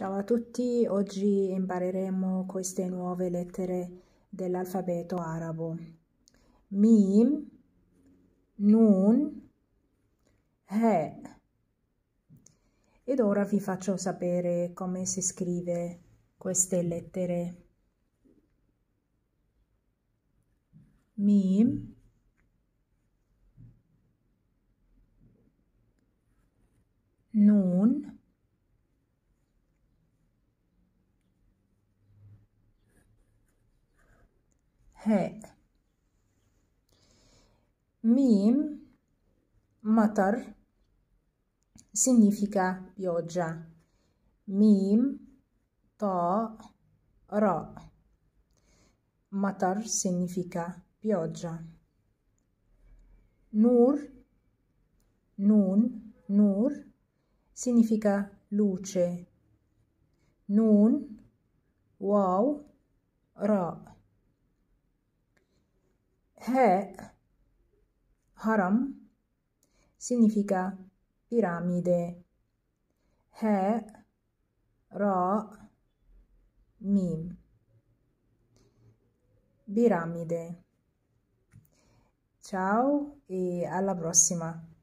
Ciao a tutti, oggi impareremo queste nuove lettere dell'alfabeto arabo. Mim, Nun, He. Ed ora vi faccio sapere come si scrive queste lettere. Mim, Nun, He. Mim, Matar, significa pioggia. Mim, Ta, Ra. Matar significa pioggia. Nur, Nun, Nur, significa luce. Nun, Waw, Ra. He, Haram, significa piramide. He, Ra, Mim, piramide. Ciao e alla prossima!